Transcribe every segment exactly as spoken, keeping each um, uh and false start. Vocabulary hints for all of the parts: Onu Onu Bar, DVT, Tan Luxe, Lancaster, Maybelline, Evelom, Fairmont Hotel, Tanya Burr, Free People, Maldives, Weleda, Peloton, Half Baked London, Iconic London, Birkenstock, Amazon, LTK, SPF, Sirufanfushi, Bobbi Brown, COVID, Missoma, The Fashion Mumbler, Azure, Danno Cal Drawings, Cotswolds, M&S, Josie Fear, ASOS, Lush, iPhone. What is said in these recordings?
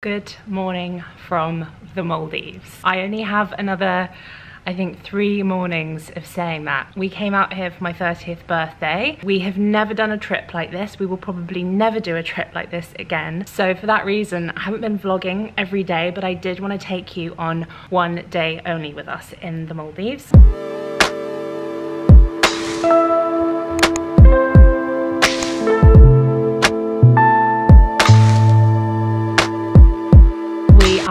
Good morning from the Maldives. I only have another, I think, three mornings of saying that. We came out here for my thirtieth birthday. We have never done a trip like this. We will probably never do a trip like this again. So for that reason, I haven't been vlogging every day, but I did want to take you on one day only with us in the Maldives.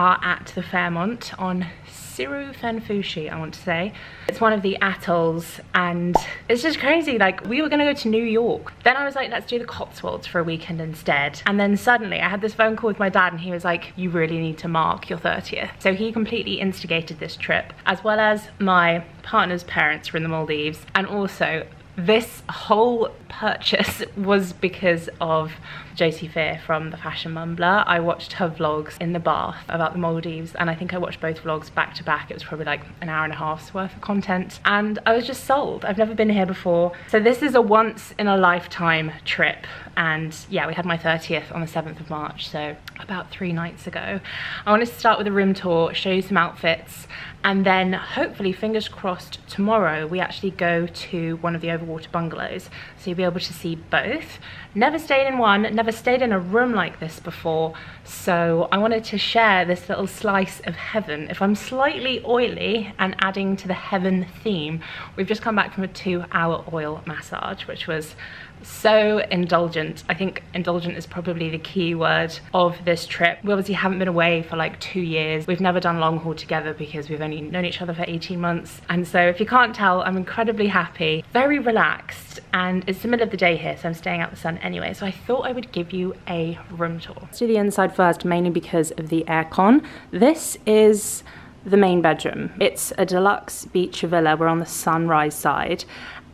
Are at the Fairmont on Sirufanfushi, I want to say. It's one of the atolls, and it's just crazy. Like, we were gonna go to New York. Then I was like, let's do the Cotswolds for a weekend instead. And then suddenly I had this phone call with my dad, and he was like, you really need to mark your thirtieth. So he completely instigated this trip, as well as my partner's parents were in the Maldives. And also, this whole purchase was because of Josie Fear from The Fashion Mumbler. I watched her vlogs in the bath about the Maldives, and I think I watched both vlogs back to back. It was probably like an hour and a half's worth of content, and I was just sold. I've never been here before. So this is a once in a lifetime trip. And yeah, we had my thirtieth on the seventh of March, so about three nights ago. I wanted to start with a room tour, show you some outfits, and then hopefully, fingers crossed, tomorrow we actually go to one of the overwater bungalows. So you'll be able to see both. Never stayed in one, never stayed in a room like this before, so I wanted to share this little slice of heaven. If I'm slightly oily and adding to the heaven theme, we've just come back from a two hour oil massage, which was so indulgent. I think indulgent is probably the key word of this trip. We obviously haven't been away for like two years. We've never done long haul together because we've only known each other for eighteen months. And so if you can't tell, I'm incredibly happy, very relaxed, and it's the middle of the day here, so I'm staying out the sun anyway. So I thought I would give you a room tour. Let's do the inside first, mainly because of the aircon. This is the main bedroom. It's a deluxe beach villa. We're on the sunrise side.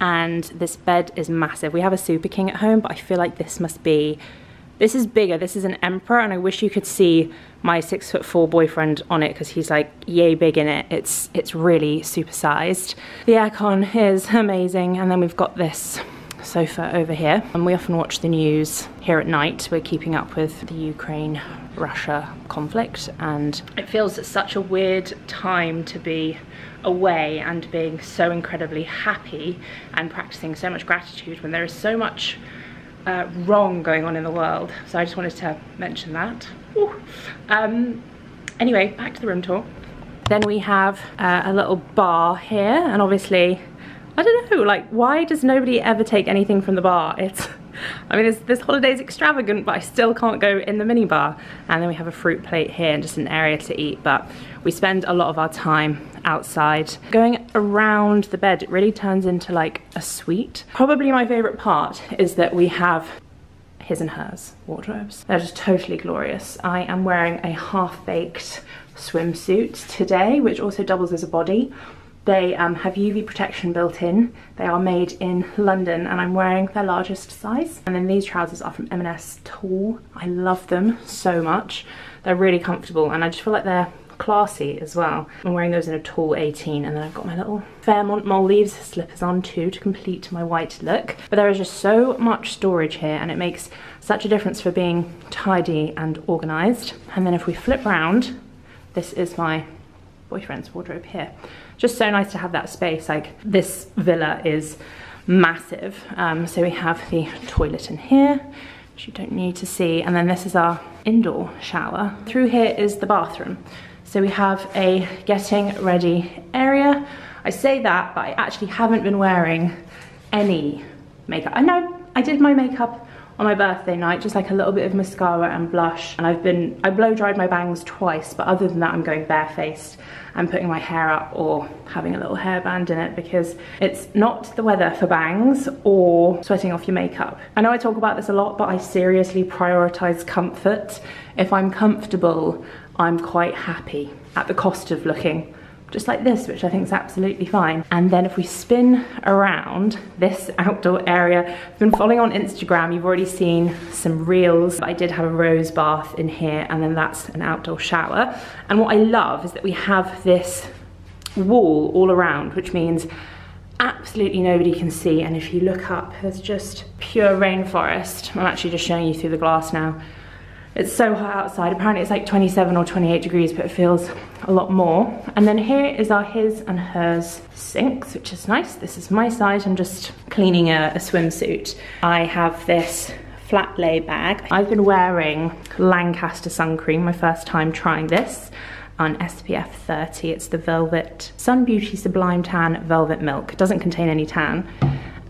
And this bed is massive. We have a Super King at home, but I feel like this must be, this is bigger. This is an Emperor, and I wish you could see my six foot four boyfriend on it, because he's like yay big in it. It's, it's really supersized. The aircon is amazing. And then we've got this sofa over here, and we often watch the news here at night. We're keeping up with the Ukraine Russia conflict, and it feels such a weird time to be away and being so incredibly happy and practicing so much gratitude when there is so much uh, wrong going on in the world. So I just wanted to mention that. Um, anyway, back to the room tour. Then we have uh, a little bar here, and obviously, I don't know, like, why does nobody ever take anything from the bar? It's, I mean, it's, this holiday's extravagant, but I still can't go in the minibar. And then we have a fruit plate here and just an area to eat, but we spend a lot of our time outside. Going around the bed, it really turns into like a suite. Probably my favorite part is that we have his and hers wardrobes. They're just totally glorious. I am wearing a Half Baked swimsuit today, which also doubles as a body. They um, have U V protection built in. They are made in London, and I'm wearing their largest size. And then these trousers are from M and S Tall. I love them so much. They're really comfortable, and I just feel like they're classy as well. I'm wearing those in a tall eighteen, and then I've got my little Fairmont Maldives slippers on too to complete my white look. But there is just so much storage here, and it makes such a difference for being tidy and organized. And then if we flip round, this is my boyfriend's wardrobe here. Just so nice to have that space. Like, this villa is massive. Um, so we have the toilet in here, which you don't need to see. And then this is our indoor shower. Through here is the bathroom. So we have a getting ready area. I say that, but I actually haven't been wearing any makeup. I know I did my makeup on my birthday night, just like a little bit of mascara and blush, and I've been, I blow dried my bangs twice, but other than that I'm going barefaced and putting my hair up or having a little hairband in it, because it's not the weather for bangs or sweating off your makeup. I know I talk about this a lot, but I seriously prioritize comfort. If I'm comfortable, I'm quite happy, at the cost of looking just like this, which I think is absolutely fine. And then if we spin around this outdoor area, I've been following on Instagram, you've already seen some reels, but I did have a rose bath in here, and then that's an outdoor shower. And what I love is that we have this wall all around, which means absolutely nobody can see. And if you look up, there's just pure rainforest. I'm actually just showing you through the glass now. It's so hot outside. Apparently it's like twenty-seven or twenty-eight degrees, but it feels a lot more. And then here is our his and hers sinks, which is nice. This is my size. I'm just cleaning a, a swimsuit. I have this flat lay bag. I've been wearing Lancaster sun cream, my first time trying this, on S P F thirty. It's the Velvet Sun Beauty Sublime Tan Velvet Milk. It doesn't contain any tan.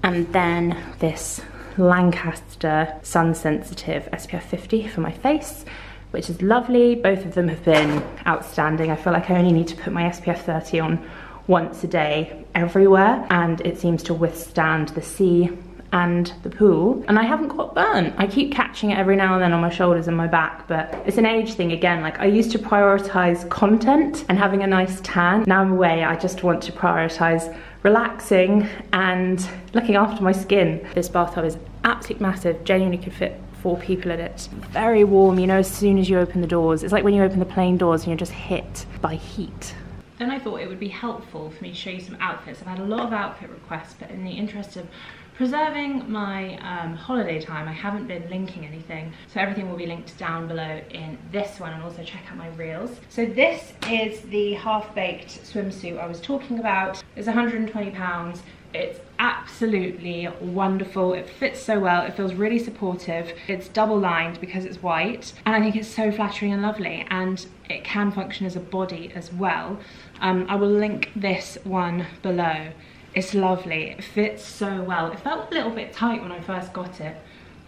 And then this Lancaster Sun Sensitive S P F fifty for my face, which is lovely. Both of them have been outstanding. I feel like I only need to put my S P F thirty on once a day everywhere, and it seems to withstand the sea and the pool, and I haven't got burnt. I keep catching it every now and then on my shoulders and my back, but it's an age thing again. Like, I used to prioritize content and having a nice tan. Now I'm away, I just want to prioritize relaxing and looking after my skin. This bathtub is absolutely massive, genuinely could fit four people in it. Very warm, you know, as soon as you open the doors. It's like when you open the plane doors and you're just hit by heat. Then I thought it would be helpful for me to show you some outfits. I've had a lot of outfit requests, but in the interest of preserving my um, holiday time, I haven't been linking anything, so everything will be linked down below in this one, and also check out my reels. So this is the Half Baked swimsuit I was talking about. It's one hundred and twenty pounds. It's absolutely wonderful. It fits so well. It feels really supportive. It's double lined because it's white, and I think it's so flattering and lovely, and it can function as a body as well. Um, I will link this one below. It's lovely, it fits so well. It felt a little bit tight when I first got it,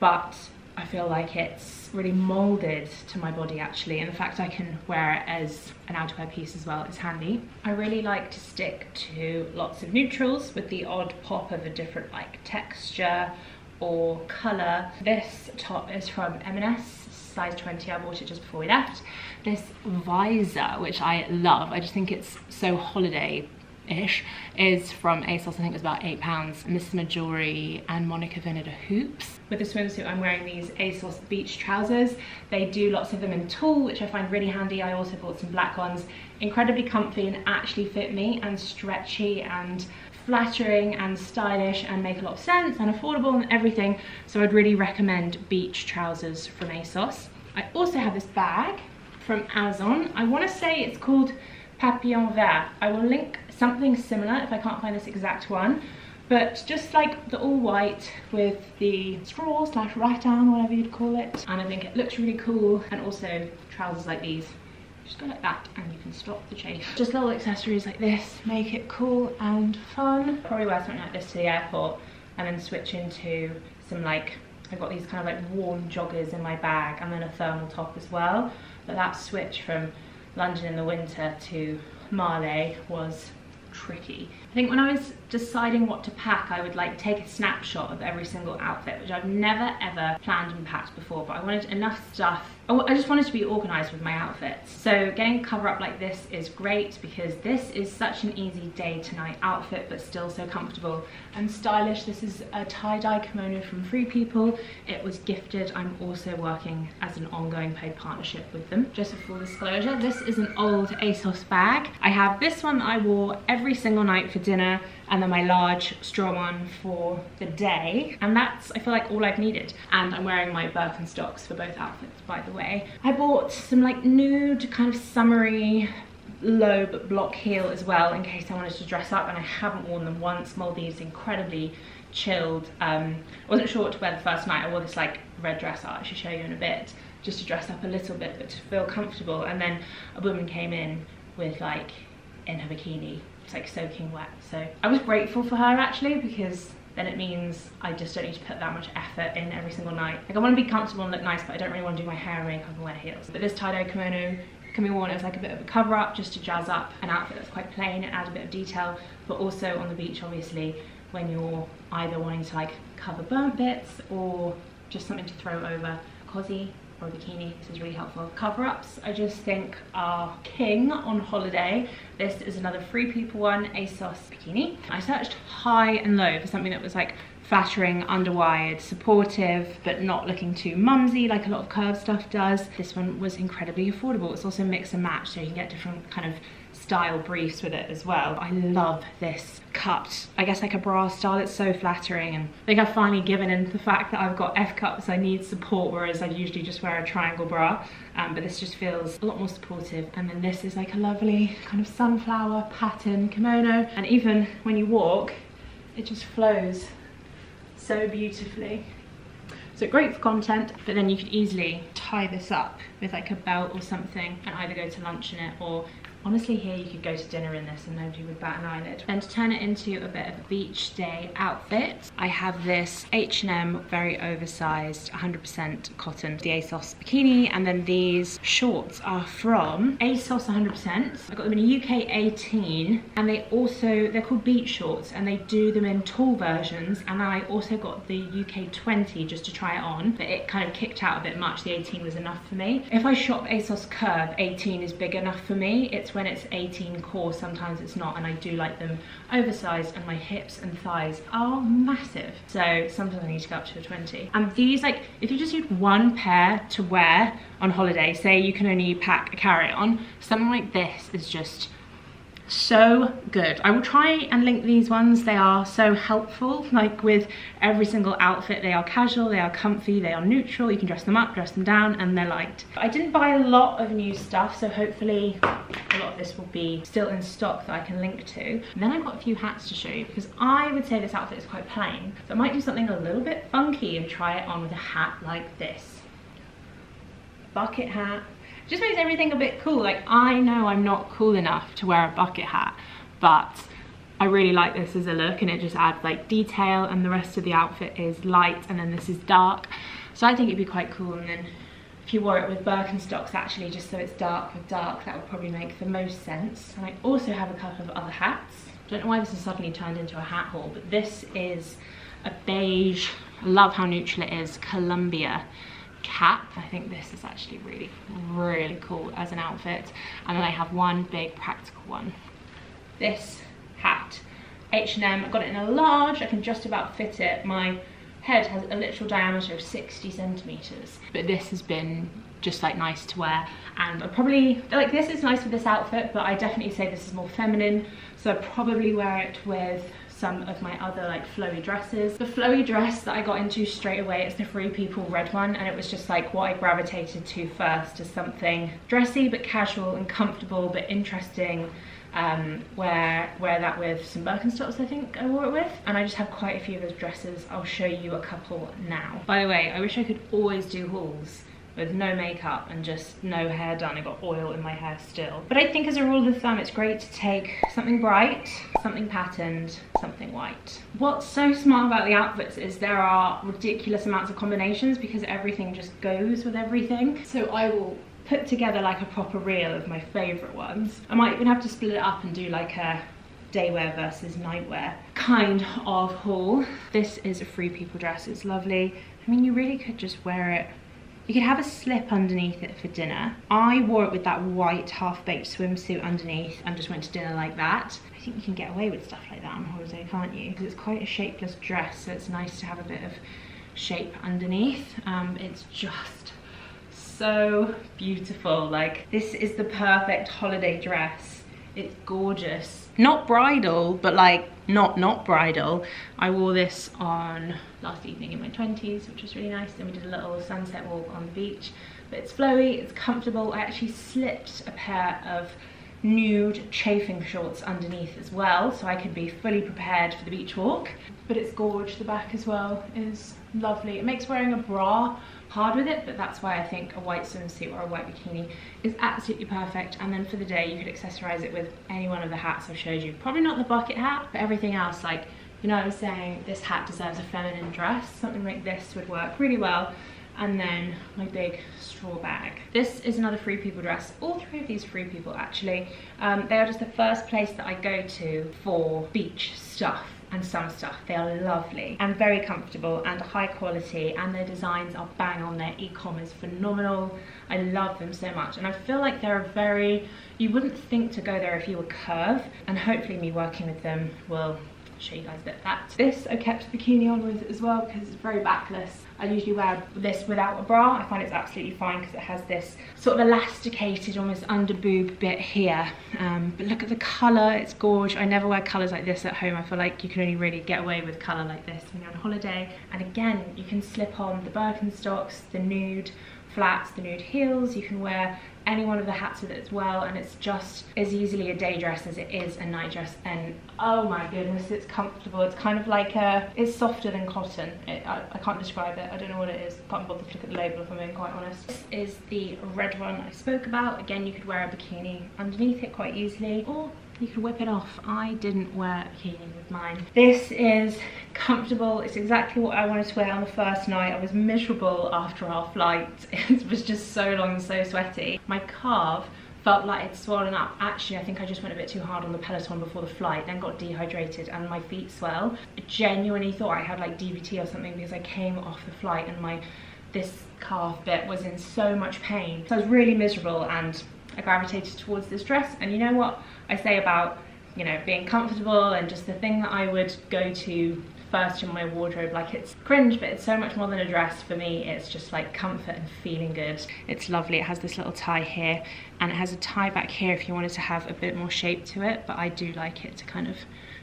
but I feel like it's really molded to my body actually, and the fact I can wear it as an outerwear piece as well is handy. I really like to stick to lots of neutrals with the odd pop of a different like texture or color. This top is from M and S, size twenty. I bought it just before we left. This visor, which I love, I just think it's so holiday ish, is from ASOS. I think it was about eight pounds. Missoma jewelry and Monica Vinader hoops. With the swimsuit, I'm wearing these ASOS beach trousers. They do lots of them in tulle, which I find really handy. I also bought some black ones. Incredibly comfy and actually fit me, and stretchy and flattering and stylish and make a lot of sense and affordable and everything. So I'd really recommend beach trousers from ASOS. I also have this bag from Amazon. I want to say it's called Papillon Vert. I will link something similar if I can't find this exact one, but just like the all white with the straw slash rattan, whatever you'd call it, and I think it looks really cool. And also trousers like these, just go like that and you can stop the chafe. Just little accessories like this make it cool and fun. Probably wear something like this to the airport and then switch into some like, I've got these kind of like warm joggers in my bag and then a thermal top as well, but that switch from London in the winter to Marley was tricky. I think when I was deciding what to pack, I would like take a snapshot of every single outfit, which I've never ever planned and packed before, but I wanted enough stuff. I just wanted to be organized with my outfits. So getting a cover up like this is great because this is such an easy day to night outfit, but still so comfortable and stylish. This is a tie-dye kimono from Free People. It was gifted. I'm also working as an ongoing paid partnership with them. Just for full disclosure, this is an old ASOS bag. I have this one that I wore every single night for dinner, and then my large straw one for the day. And that's, I feel like, all I've needed. And I'm wearing my Birkenstocks for both outfits, by the way. I bought some like nude, kind of summery, low but block heel as well, in case I wanted to dress up, and I haven't worn them once. Maldives, incredibly chilled. Um, I wasn't sure what to wear the first night. I wore this like red dress I'll actually show you in a bit, just to dress up a little bit, but to feel comfortable. And then a woman came in with like, in her bikini, it's like soaking wet. So I was grateful for her actually, because then it means I just don't need to put that much effort in every single night. Like, I want to be comfortable and look nice, but I don't really want to do my hair and makeup and wear heels. But this tie-dye kimono can be worn as like a bit of a cover-up, just to jazz up an outfit that's quite plain and add a bit of detail, but also on the beach obviously, when you're either wanting to like cover burnt bits or just something to throw over a cozy or a bikini. This is really helpful. Cover-ups, I just think, are king on holiday. This is another Free People one, ASOS bikini. I searched high and low for something that was like flattering, underwired, supportive, but not looking too mumsy like a lot of curve stuff does. This one was incredibly affordable. It's also mix and match, so you can get different kind of style briefs with it as well. I love this cut, I guess like a bra style. It's so flattering, and I think I've finally given in to the fact that I've got F cups, I need support, whereas I usually just wear a triangle bra, um, but this just feels a lot more supportive. And then this is like a lovely kind of sunflower pattern kimono, and even when you walk, it just flows so beautifully. So great for content, but then you could easily tie this up with like a belt or something and either go to lunch in it, or honestly here you could go to dinner in this and nobody would bat an eyelid. Then to turn it into a bit of a beach day outfit, I have this H and M very oversized one hundred percent cotton, the ASOS bikini, and then these shorts are from ASOS one hundred percent. I got them in U K eighteen, and they also, they're called beach shorts, and they do them in tall versions, and I also got the U K twenty just to try it on, but it kind of kicked out a bit much. The eighteen was enough for me. If I shop ASOS Curve, eighteen is big enough for me. It's when it's eighteen core, sometimes it's not, and I do like them oversized, and my hips and thighs are massive, so sometimes I need to go up to a twenty. And these, like, if you just need one pair to wear on holiday, say you can only pack a carry-on, something like this is just so good. I will try and link these ones. They are so helpful, like with every single outfit. They are casual, they are comfy, they are neutral. You can dress them up, dress them down, and they're light. I didn't buy a lot of new stuff, so hopefully a lot of this will be still in stock that I can link to. And then I've got a few hats to show you, because I would say this outfit is quite plain, so I might do something a little bit funky and try it on with a hat like this. Bucket hat just makes everything a bit cool. Like, I know I'm not cool enough to wear a bucket hat, but I really like this as a look, and it just adds like detail, and the rest of the outfit is light, and then this is dark, so I think it'd be quite cool. And then if you wore it with Birkenstocks, actually, just so it's dark with dark, that would probably make the most sense. And I also have a couple of other hats. I don't know why this has suddenly turned into a hat haul, but this is a beige, I love how neutral it is, Columbia cap. I think this is actually really, really cool as an outfit. And then I have one big practical one. This hat, H and M, I got it in a large, I can just about fit it. My head has a literal diameter of sixty centimeters, but this has been just like nice to wear, and I probably, like, this is nice for this outfit, but I definitely say this is more feminine, so I'd probably wear it with some of my other like flowy dresses. The flowy dress that I got into straight away is the Free People red one, and it was just like what I gravitated to first, as something dressy but casual and comfortable but interesting. Um, wear, wear that with some Birkenstocks, I think I wore it with. And I just have quite a few of those dresses. I'll show you a couple now. By the way, I wish I could always do hauls with no makeup and just no hair done. I got oil in my hair still. But I think as a rule of thumb, it's great to take something bright, something patterned, something white. What's so smart about the outfits is there are ridiculous amounts of combinations, because everything just goes with everything. So I will put together like a proper reel of my favorite ones. I might even have to split it up and do like a daywear versus nightwear kind of haul. This is a Free People dress, it's lovely. I mean, you really could just wear it. You could have a slip underneath it for dinner. I wore it with that white half-baked swimsuit underneath and just went to dinner like that. I think you can get away with stuff like that on holiday, can't you? Because it's quite a shapeless dress, so it's nice to have a bit of shape underneath. Um, it's just so beautiful. Like, this is the perfect holiday dress. It's gorgeous. Not bridal, but like not not bridal. I wore this on last evening in my twenties, which was really nice. Then we did a little sunset walk on the beach. But it's flowy, it's comfortable. I actually slipped a pair of nude chafing shorts underneath as well, so I could be fully prepared for the beach walk. But it's gorge, the back as well is lovely. It makes wearing a bra hard with it, but that's why I think a white swimsuit or a white bikini is absolutely perfect. And then for the day, you could accessorize it with any one of the hats I've showed you. Probably not the bucket hat, but everything else. Like, you know what I'm saying? This hat deserves a feminine dress. Something like this would work really well. And then my big straw bag. This is another Free People dress. All three of these Free People, actually. Um, they are just the first place that I go to for beach stuff and some stuff. They are lovely and very comfortable and high quality, and their designs are bang on. Their e-com is phenomenal. I love them so much, and I feel like they're a very, you wouldn't think to go there if you were curve, and hopefully me working with them will show you guys a bit of that. This I kept a bikini on with as well because it's very backless. I usually wear this without a bra. I find it's absolutely fine because it has this sort of elasticated almost under boob bit here. Um, but look at the colour, it's gorgeous. I never wear colours like this at home. I feel like you can only really get away with colour like this when you're on holiday. And again, you can slip on the Birkenstocks, the nude flats, the nude heels. You can wear any one of the hats with it as well, and it's just as easily a day dress as it is a night dress. And oh my goodness, it's comfortable. It's kind of like a, it's softer than cotton. It, I, I can't describe it. I don't know what it is. I can't bother to look at the label if I'm being quite honest. This is the red one I spoke about. Again, you could wear a bikini underneath it quite easily, or you can whip it off. I didn't wear a bikini with mine. This is comfortable. It's exactly what I wanted to wear on the first night. I was miserable after our flight. It was just so long and so sweaty. My calf felt like it's swollen up. Actually, I think I just went a bit too hard on the Peloton before the flight, then got dehydrated and my feet swell. I genuinely thought I had like D V T or something because I came off the flight and my this calf bit was in so much pain. So I was really miserable and I gravitated towards this dress. And you know what I say about, you know, being comfortable and just the thing that I would go to first in my wardrobe, like it's cringe, but it's so much more than a dress for me. It's just like comfort and feeling good. It's lovely. It has this little tie here and it has a tie back here if you wanted to have a bit more shape to it, but I do like it to kind of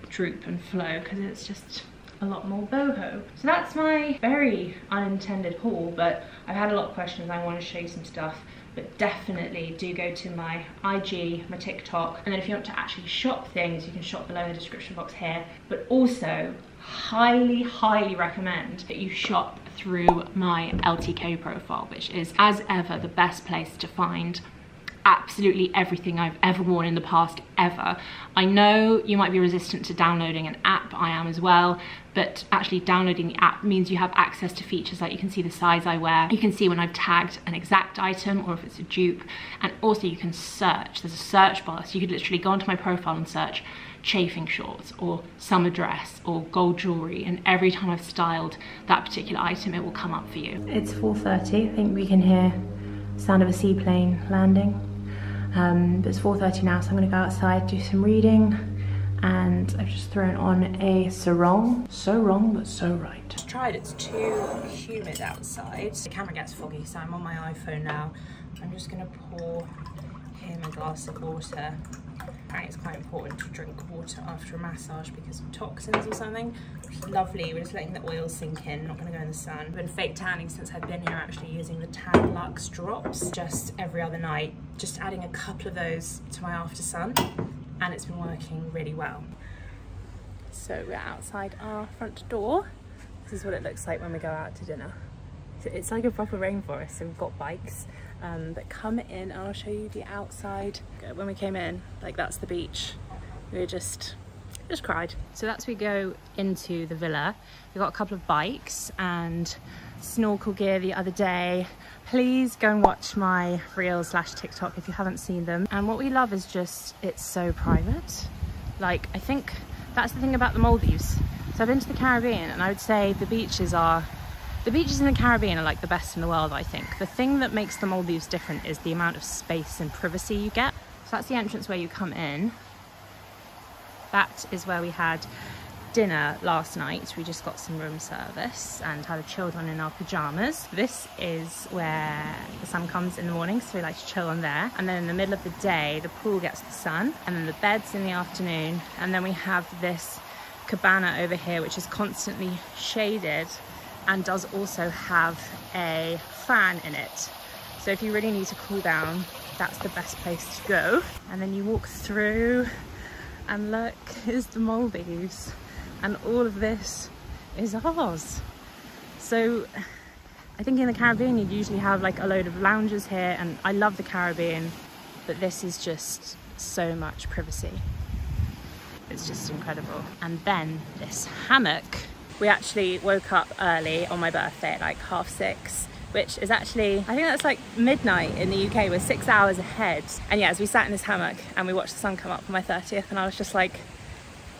droop and flow because it's just a lot more boho. So that's my very unintended haul, but I've had a lot of questions. I want to show you some stuff, but definitely do go to my I G, my TikTok, and then if you want to actually shop things, you can shop below in the description box here. But also, highly, highly recommend that you shop through my L T K profile, which is, as ever, the best place to find absolutely everything I've ever worn in the past ever. I know you might be resistant to downloading an app, I am as well, but actually downloading the app means you have access to features like you can see the size I wear, you can see when I've tagged an exact item or if it's a dupe, and also you can search. There's a search bar, so you could literally go onto my profile and search chafing shorts or summer dress or gold jewellery, and every time I've styled that particular item it will come up for you. It's four thirty, I think we can hear the sound of a seaplane landing. Um, but it's four thirty now, so I'm gonna go outside, do some reading, and I've just thrown on a sarong. So wrong, but so right. I've tried, it's too humid outside. The camera gets foggy, so I'm on my iPhone now. I'm just gonna pour him a glass of water. Apparently it's quite important to drink water after a massage because of toxins or something. It's lovely, we're just letting the oil sink in, not gonna go in the sun. I've been fake tanning since I've been here, actually using the Tan Luxe drops just every other night, just adding a couple of those to my after sun, and it's been working really well. So we're outside our front door. This is what it looks like when we go out to dinner. So it's like a proper rainforest, so we've got bikes. Um, but come in and I'll show you the outside. When we came in, like that's the beach. We were just, just cried. So that's we go into the villa. We've got a couple of bikes and snorkel gear the other day. Please go and watch my reels slash TikTok if you haven't seen them. And what we love is just, it's so private. Like I think that's the thing about the Maldives. So I've been to the Caribbean and I would say the beaches are The beaches in the Caribbean are like the best in the world, I think. The thing that makes the Maldives different is the amount of space and privacy you get. So that's the entrance where you come in. That is where we had dinner last night. We just got some room service and had a chilled one in our pyjamas. This is where the sun comes in the morning, so we like to chill on there. And then in the middle of the day, the pool gets the sun, and then the bed's in the afternoon. And then we have this cabana over here, which is constantly shaded and does also have a fan in it. So if you really need to cool down, that's the best place to go. And then you walk through and look, here's the Maldives. And all of this is ours. So I think in the Caribbean, you'd usually have like a load of lounges here, and I love the Caribbean, but this is just so much privacy. It's just incredible. And then this hammock. We actually woke up early on my birthday at like half six, which is actually, I think that's like midnight in the U K. We're six hours ahead. And yeah, as we sat in this hammock and we watched the sun come up on my thirtieth, and I was just like,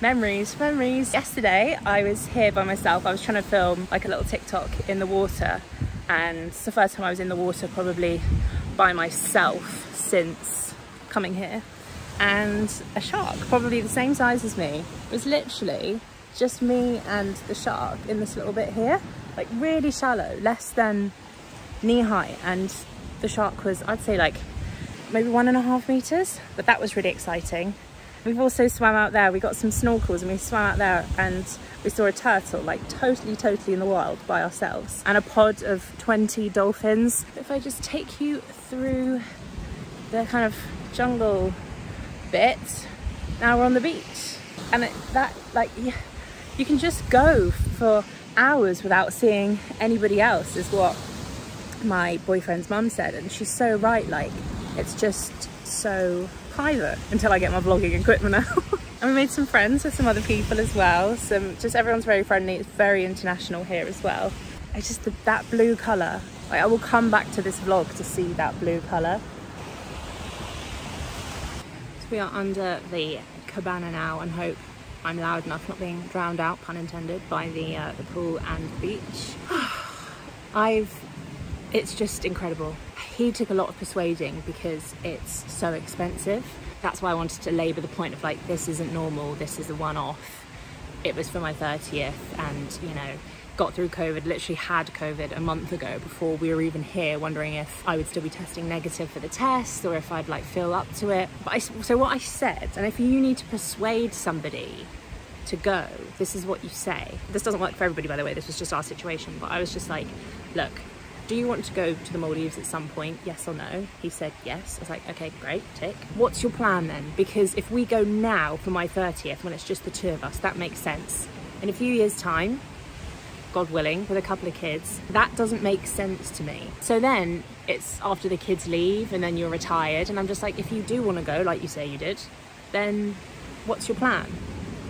memories, memories. Yesterday, I was here by myself. I was trying to film like a little TikTok in the water. And it's the first time I was in the water probably by myself since coming here. And a shark, probably the same size as me, was literally just me and the shark in this little bit here, like really shallow, less than knee high. And the shark was, I'd say like maybe one and a half meters, but that was really exciting. We've also swam out there. We got some snorkels and we swam out there and we saw a turtle, like totally, totally in the wild by ourselves, and a pod of twenty dolphins. If I just take you through the kind of jungle bit, now we're on the beach. And it, that, like, yeah, you can just go for hours without seeing anybody else, is what my boyfriend's mum said. And she's so right, like, it's just so private until I get my vlogging equipment out. And we made some friends with some other people as well. Some, just everyone's very friendly. It's very international here as well. It's just the, that blue colour. Like, I will come back to this vlog to see that blue colour. So we are under the cabana now and hope I'm loud enough, not being drowned out, pun intended, by the, uh, the pool and the beach. I've, it's just incredible. He took a lot of persuading because it's so expensive. That's why I wanted to labour the point of like, this isn't normal, this is a one-off. It was for my thirtieth and, you know, got through COVID, literally had COVID a month ago before we were even here, wondering if I would still be testing negative for the test or if I'd like feel up to it. But I, so what I said, and if you need to persuade somebody to go, this is what you say. This doesn't work for everybody, by the way, this was just our situation, but I was just like, look, do you want to go to the Maldives at some point, yes or no? He said yes. I was like, okay, great, tick. What's your plan then? Because if we go now for my thirtieth, when it's just the two of us, that makes sense. In a few years' time, God willing, with a couple of kids, that doesn't make sense to me. So then it's after the kids leave and then you're retired, and I'm just like, if you do want to go, like you say you did, then what's your plan?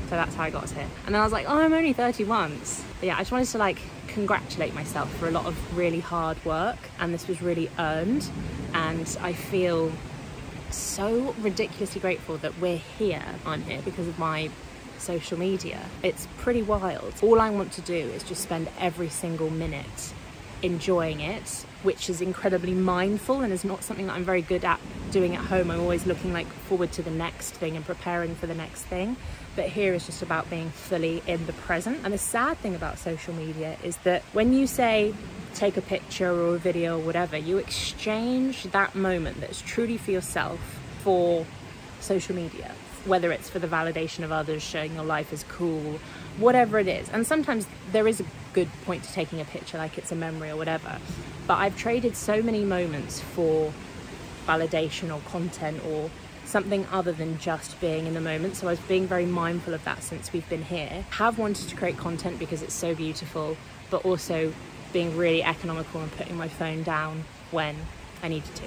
So that's how I got here. And then I was like, oh, I'm only thirty once. But yeah, I just wanted to like congratulate myself for a lot of really hard work, and this was really earned, and I feel so ridiculously grateful that we're here. I'm here because of my social media. It's pretty wild. All I want to do is just spend every single minute enjoying it, which is incredibly mindful and is not something that I'm very good at doing at home. I'm always looking like forward to the next thing and preparing for the next thing. But here is just about being fully in the present. And the sad thing about social media is that when you say, take a picture or a video or whatever, you exchange that moment that's truly for yourself for social media, whether it's for the validation of others, showing your life is cool, whatever it is. And sometimes there is a good point to taking a picture, like it's a memory or whatever. But I've traded so many moments for validation or content or something other than just being in the moment. So I was being very mindful of that since we've been here. Have wanted to create content because it's so beautiful, but also being really economical and putting my phone down when I needed to.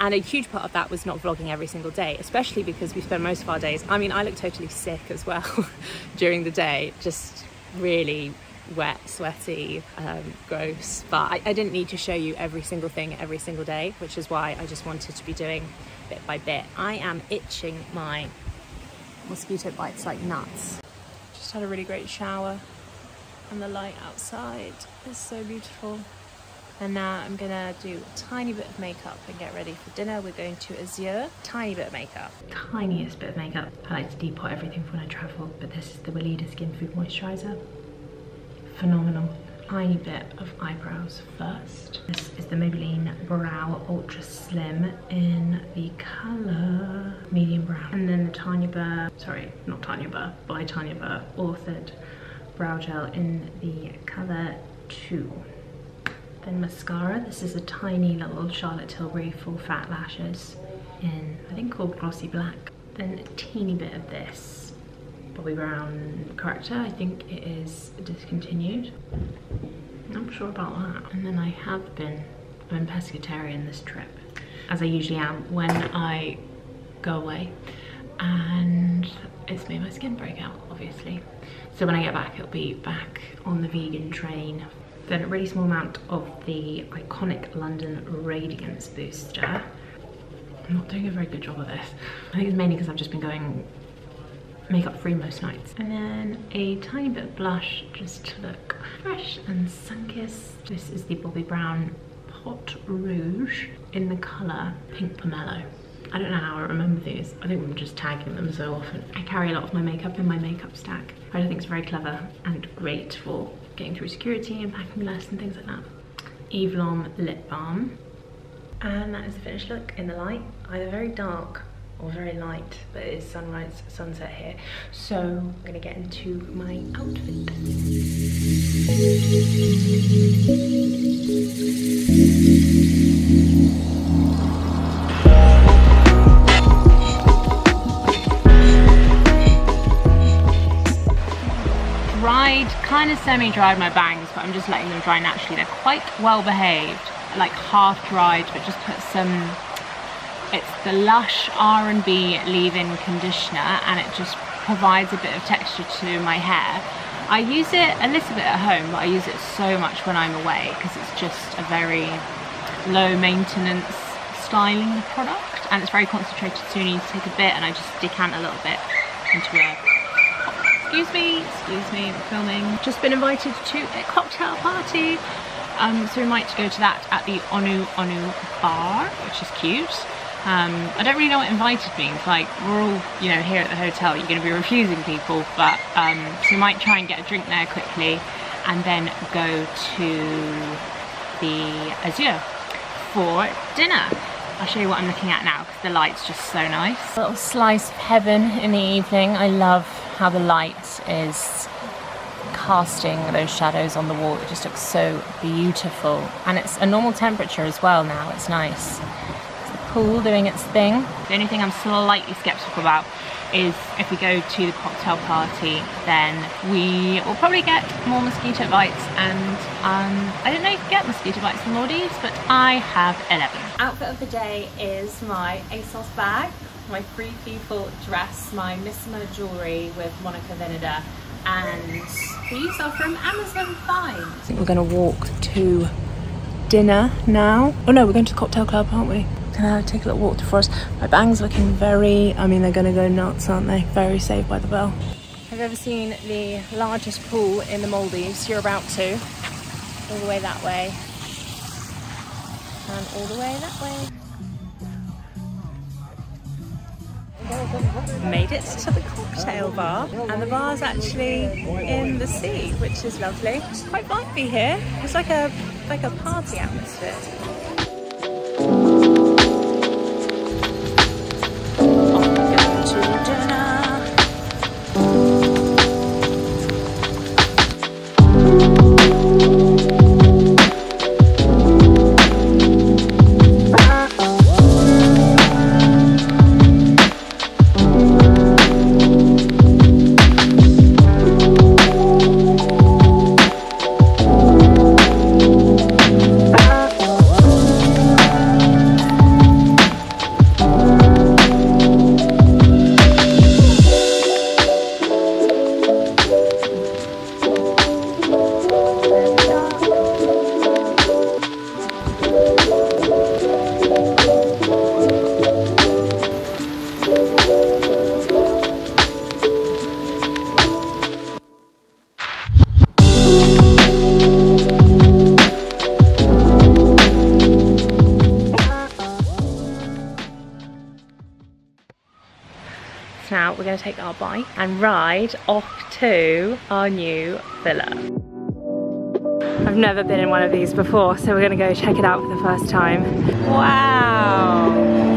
And a huge part of that was not vlogging every single day, especially because we spend most of our days, I mean, I look totally sick as well during the day, just really wet, sweaty, um, gross. But I, I didn't need to show you every single thing every single day, which is why I just wanted to be doing bit by bit. I am itching my mosquito bites like nuts. Just had a really great shower and the light outside is so beautiful. And now I'm gonna do a tiny bit of makeup and get ready for dinner. We're going to Azure. Tiny bit of makeup. Tiniest bit of makeup. I like to depot everything for when I travel, but this is the Weleda Skin Food Moisturizer. Phenomenal. Tiny bit of eyebrows first. This is the Maybelline Brow Ultra Slim in the colour Medium Brown. And then the Tanya Burr, sorry, not Tanya Burr, by Tanya Burr Authored Brow Gel in the colour two. Then mascara. This is a tiny little Charlotte Tilbury Full Fat Lashes in, I think, called Glossy Black. Then a teeny bit of this Bobbi Brown corrector. I think it is discontinued. Not sure about that. And then I have been, I've been pescatarian this trip, as I usually am when I go away, and it's made my skin break out, obviously. So when I get back, it'll be back on the vegan train. Then a really small amount of the Iconic London Radiance Booster. I'm not doing a very good job of this. I think it's mainly because I've just been going makeup free most nights. And then a tiny bit of blush just to look fresh and sun-kissed. This is the Bobbi Brown Pot Rouge in the colour Pink Pomelo. I don't know how I remember these. I think I'm just tagging them so often. I carry a lot of my makeup in my makeup stack. I think it's very clever and great for getting through security and packing less and things like that. Evelom lip balm. And that is the finished look in the light. Either very dark or very light, but it's sunrise, sunset here. So I'm gonna get into my outfit. Kind of semi-dried my bangs, but I'm just letting them dry naturally. They're quite well behaved, like half dried, but just put some, it's the Lush R and B leave-in conditioner, and it just provides a bit of texture to my hair. I use it a little bit at home, but I use it so much when I'm away because it's just a very low maintenance styling product, and it's very concentrated, so you need to take a bit and I just decant a little bit into a Excuse me, excuse me, I'm filming. Just been invited to a cocktail party. Um, so we might go to that at the Onu Onu Bar, which is cute. Um, I don't really know what invited means. Like, we're all, you know, here at the hotel, you're gonna be refusing people, but um, so we might try and get a drink there quickly and then go to the Azure for dinner. I'll show you what I'm looking at now because the light's just so nice. A little slice of heaven in the evening. I love how the light is casting those shadows on the wall. It just looks so beautiful. And it's a normal temperature as well now. It's nice. It's the pool doing its thing. The only thing I'm slightly skeptical about is if we go to the cocktail party, then we will probably get more mosquito bites. And um, I don't know if you get mosquito bites in the Maldives, but I have eleven. Outfit of the day is my ASOS bag, my Free People dress, my Missoma jewellery with Monica Vinader, and these are from Amazon Find. I think we're going to walk to dinner now. Oh no, we're going to the cocktail club, aren't we? Going to take a little walk to Forest. My bangs looking very, I mean, they're going to go nuts, aren't they? Very Saved by the Bell. Have you ever seen the largest pool in the Maldives? You're about to. All the way that way. And all the way that way. Made it to the cocktail bar, and the bar's actually in the sea, which is lovely. It's quite vibey here. It's like a like a party atmosphere. Now we're going to take our bike and ride off to our new villa. I've never been in one of these before, so we're going to go check it out for the first time. Wow!